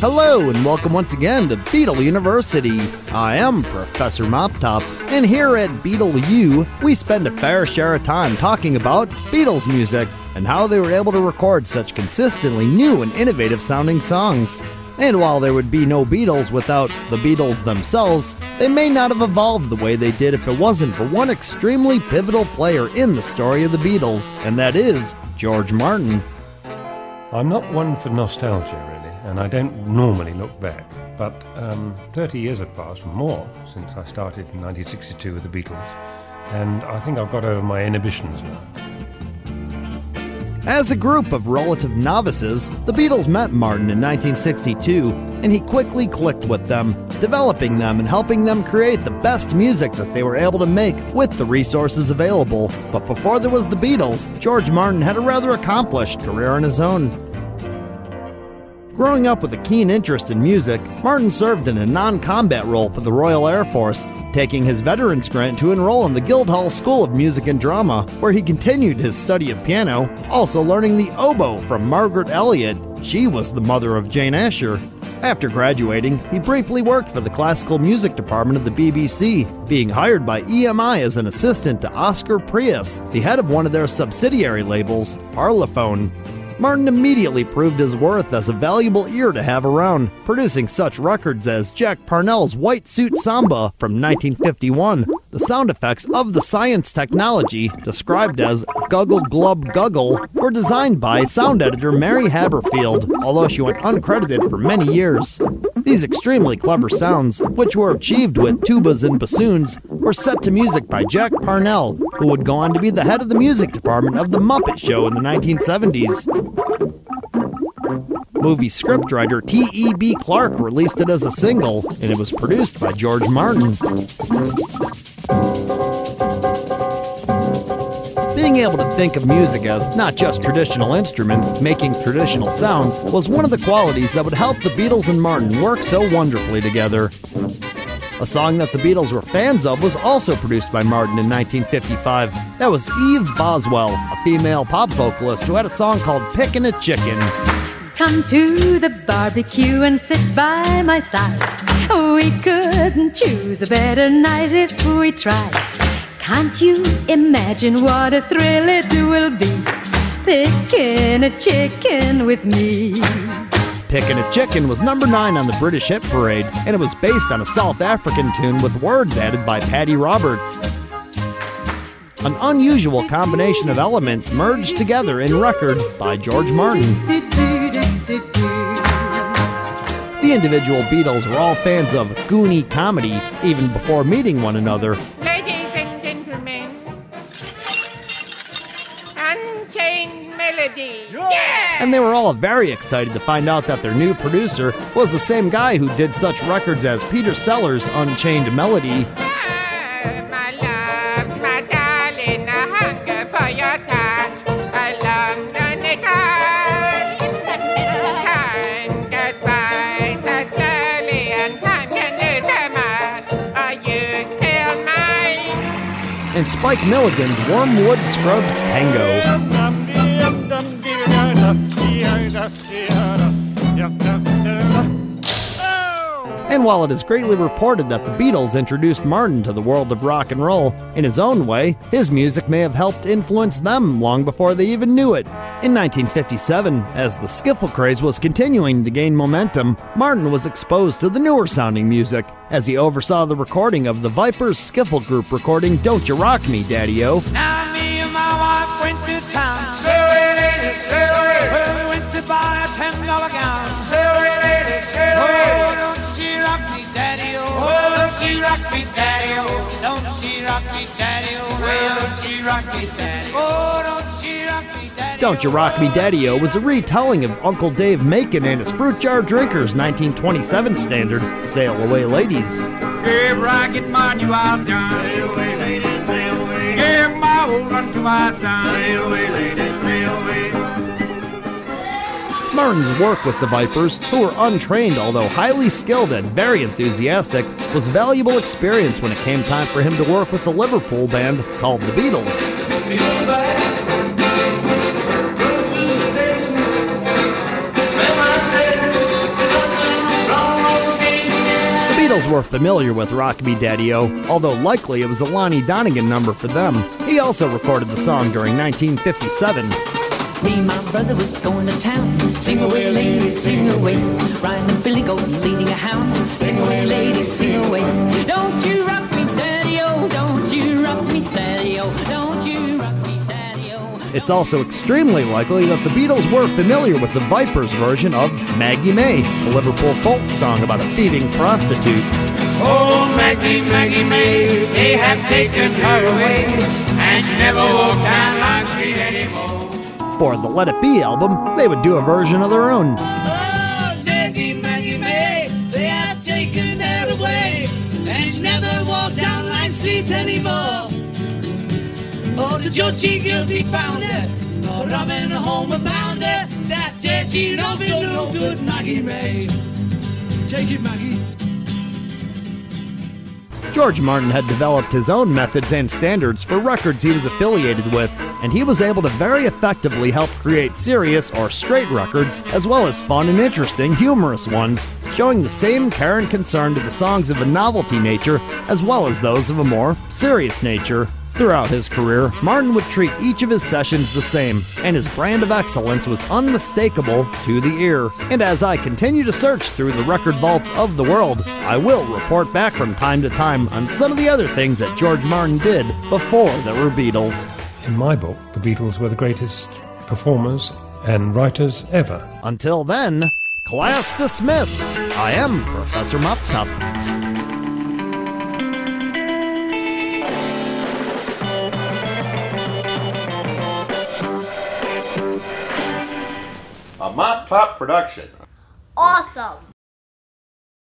Hello and welcome once again to Beatle University. I am Professor Moptop, and here at Beatle U, we spend a fair share of time talking about Beatles music and how they were able to record such consistently new and innovative sounding songs. And while there would be no Beatles without the Beatles themselves, they may not have evolved the way they did if it wasn't for one extremely pivotal player in the story of the Beatles, and that is George Martin. I'm not one for nostalgia, really, and I don't normally look back, but 30 years have passed or more since I started in 1962 with the Beatles, and I think I've got over my inhibitions now. As a group of relative novices, the Beatles met Martin in 1962, and he quickly clicked with them, developing them and helping them create the best music that they were able to make with the resources available. But before there was the Beatles, George Martin had a rather accomplished career on his own. Growing up with a keen interest in music, Martin served in a non-combat role for the Royal Air Force, taking his veterans grant to enroll in the Guildhall School of Music and Drama, where he continued his study of piano, also learning the oboe from Margaret Elliott. She was the mother of Jane Asher. After graduating, he briefly worked for the classical music department of the BBC, being hired by EMI as an assistant to Oscar Preuss, the head of one of their subsidiary labels, Parlophone. Martin immediately proved his worth as a valuable ear to have around, producing such records as Jack Parnell's White Suit Samba from 1951, the sound effects of the science technology, described as Guggle Glub Guggle, were designed by sound editor Mary Haberfield, although she went uncredited for many years. These extremely clever sounds, which were achieved with tubas and bassoons, were set to music by Jack Parnell, who would go on to be the head of the music department of The Muppet Show in the 1970s. Movie scriptwriter T.E.B. Clark released it as a single, and it was produced by George Martin. Being able to think of music as not just traditional instruments making traditional sounds was one of the qualities that would help the Beatles and Martin work so wonderfully together. A song that the Beatles were fans of was also produced by Martin in 1955. That was Eve Boswell, a female pop vocalist who had a song called Pickin' a Chicken. Come to the barbecue and sit by my side. We couldn't choose a better night if we tried. Can't you imagine what a thrill it will be? Pickin' a chicken with me. Pickin' a Chicken was number 9 on the British Hit Parade, and it was based on a South African tune with words added by Paddy Roberts. An unusual combination of elements merged together in record by George Martin. The individual Beatles were all fans of Goonie comedy, even before meeting one another. Ladies and gentlemen, Unchained Melody. Yeah! And they were all very excited to find out that their new producer was the same guy who did such records as Peter Sellers' Unchained Melody. And Spike Milligan's Wormwood Scrubs Tango. And while it is greatly reported that the Beatles introduced Martin to the world of rock and roll, in his own way, his music may have helped influence them long before they even knew it. In 1957, as the skiffle craze was continuing to gain momentum, Martin was exposed to the newer-sounding music as he oversaw the recording of the Vipers skiffle group recording Don't You Rock Me, Daddy-O. Now me and my wife went to town. Say lady, say lady. We went to buy a $10 gown. Say lady, say lady. Oh, don't she rock me, Daddy-O. Oh, don't she rock me, Daddy-O. Don't she rock me, Daddy-O. Oh, don't she rock me, Daddy-O. Oh, don't she rock me, Daddy-O. Don't You Rock Me, Daddy-O was a retelling of Uncle Dave Macon and his Fruit Jar Drinkers 1927 standard, Sail Away Ladies. Give Rocket Man you out down. Sail away, ladies, sail away. Give my old run to my town. Sail away, ladies, sail away. Martin's work with the Vipers, who were untrained although highly skilled and very enthusiastic, was valuable experience when it came time for him to work with the Liverpool band called the Beatles. Beatles were familiar with Rock Me Daddy-O, although likely it was a Lonnie Donegan number for them. He also recorded the song during 1957. Me and my brother was going to town. Sing away, ladies, sing away. Riding a billy goat, leading a hound. Sing away, ladies, sing away. Don't you rock me, daddy-o. Don't you rock me, daddy-o. Don't you rock me, daddy-o. It's also extremely likely that the Beatles were familiar with the Vipers version of Maggie Mae, a Liverpool folk song about a thieving prostitute. Oh, Maggie, Maggie Mae, they have taken her away, and she never walked down my street anymore. For the Let It Be album, they would do a version of their own. Oh, Jackie, Maggie Mae, they have taken her away, and she never walked down Line Street anymore. Oh, the Georgie guilty found her, oh, robbing a home and bound her, that dirty loving no good Maggie Mae. Take it, Maggie. George Martin had developed his own methods and standards for records he was affiliated with, and he was able to very effectively help create serious or straight records, as well as fun and interesting humorous ones, showing the same care and concern to the songs of a novelty nature, as well as those of a more serious nature. Throughout his career, Martin would treat each of his sessions the same, and his brand of excellence was unmistakable to the ear. And as I continue to search through the record vaults of the world, I will report back from time to time on some of the other things that George Martin did before there were Beatles. In my book, the Beatles were the greatest performers and writers ever. Until then, class dismissed. I am Professor Moptop. Moptop production. Awesome.